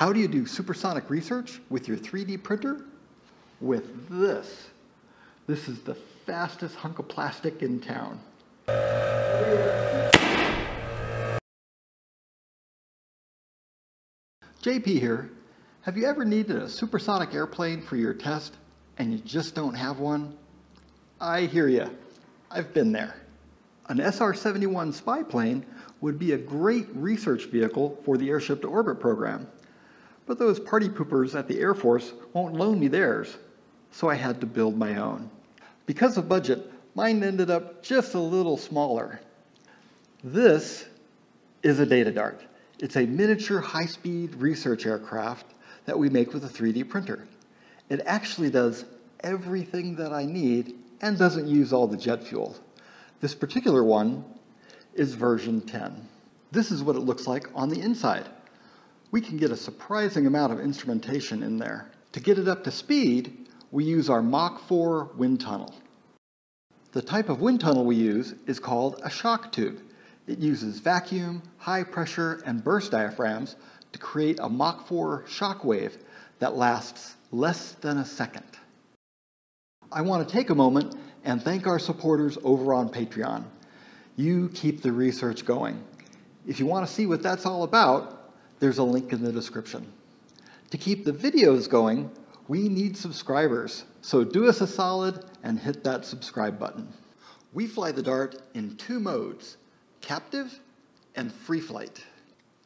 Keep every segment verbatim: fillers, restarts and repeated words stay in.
How do you do supersonic research with your three D printer? With this. This is the fastest hunk of plastic in town. J P here. Have you ever needed a supersonic airplane for your test and you just don't have one? I hear you. I've been there. An S R seventy-one spy plane would be a great research vehicle for the Airship to Orbit program. But those party poopers at the Air Force won't loan me theirs, so I had to build my own. Because of budget, mine ended up just a little smaller. This is a Data Dart. It's a miniature high-speed research aircraft that we make with a three D printer. It actually does everything that I need and doesn't use all the jet fuel. This particular one is version ten. This is what it looks like on the inside. We can get a surprising amount of instrumentation in there. To get it up to speed, we use our Mach four wind tunnel. The type of wind tunnel we use is called a shock tube. It uses vacuum, high pressure, and burst diaphragms to create a Mach four shock wave that lasts less than a second. I want to take a moment and thank our supporters over on Patreon. You keep the research going. If you want to see what that's all about, there's a link in the description. To keep the videos going, we need subscribers, so do us a solid and hit that subscribe button. We fly the Dart in two modes, captive and free flight.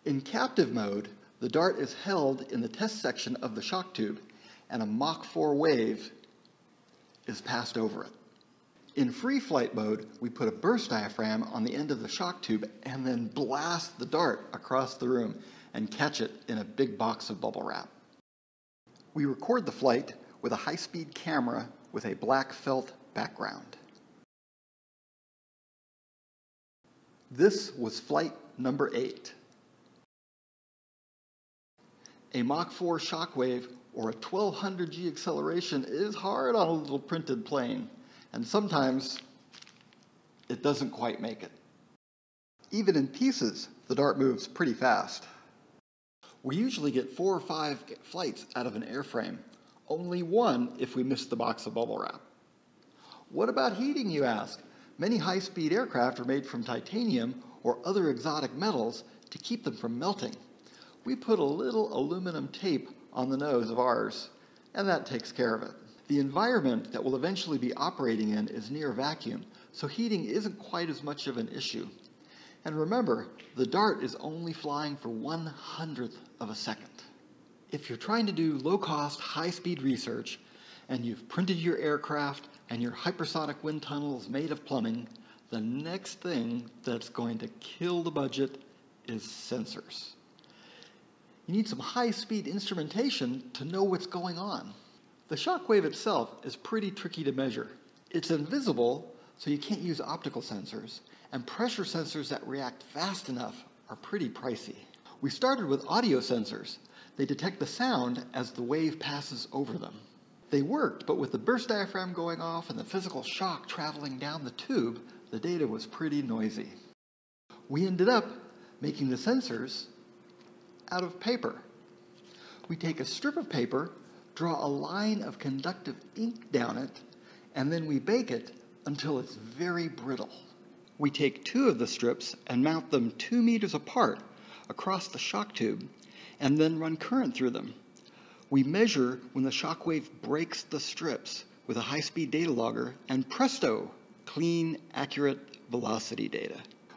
In captive mode, the Dart is held in the test section of the shock tube and a Mach four wave is passed over it. In free flight mode, we put a burst diaphragm on the end of the shock tube and then blast the Dart across the room and catch it in a big box of bubble wrap. We record the flight with a high-speed camera with a black felt background. This was flight number eight. A Mach four shockwave or a twelve hundred G acceleration is hard on a little printed plane. And sometimes it doesn't quite make it. Even in pieces, the Dart moves pretty fast. We usually get four or five flights out of an airframe, only one if we miss the box of bubble wrap. What about heating, you ask? Many high-speed aircraft are made from titanium or other exotic metals to keep them from melting. We put a little aluminum tape on the nose of ours, and that takes care of it. The environment that we'll eventually be operating in is near vacuum, so heating isn't quite as much of an issue. And remember, the Dart is only flying for one hundredth of a second. If you're trying to do low-cost, high-speed research, and you've printed your aircraft and your hypersonic wind tunnel is made of plumbing, the next thing that's going to kill the budget is sensors. You need some high-speed instrumentation to know what's going on. The shockwave itself is pretty tricky to measure. It's invisible, so you can't use optical sensors, and pressure sensors that react fast enough are pretty pricey. We started with audio sensors. They detect the sound as the wave passes over them. They worked, but with the burst diaphragm going off and the physical shock traveling down the tube, the data was pretty noisy. We ended up making the sensors out of paper. We take a strip of paper, draw a line of conductive ink down it, and then we bake it until it's very brittle. We take two of the strips and mount them two meters apart across the shock tube, and then run current through them. We measure when the shock wave breaks the strips with a high-speed data logger, and presto, clean, accurate velocity data.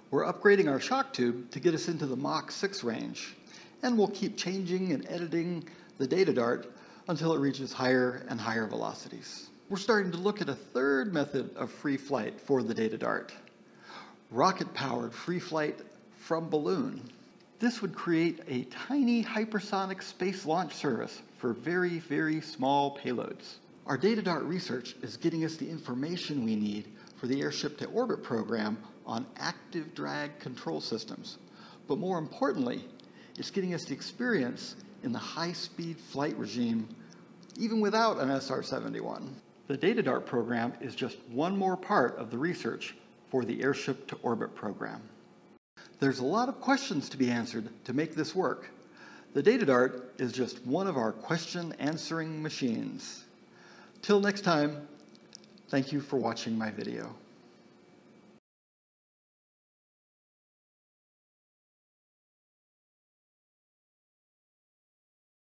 We're upgrading our shock tube to get us into the Mach six range, and we'll keep changing and editing the Data Dart until it reaches higher and higher velocities. We're starting to look at a third method of free flight for the Data Dart, rocket-powered free flight from balloon. This would create a tiny hypersonic space launch service for very, very small payloads. Our Data Dart research is getting us the information we need for the Airship to Orbit program on active drag control systems. But more importantly, it's getting us the experience in the high-speed flight regime, even without an S R seventy-one. The Data Dart program is just one more part of the research for the Airship to Orbit program. There's a lot of questions to be answered to make this work. The Data Dart is just one of our question answering machines. Till next time, thank you for watching my video.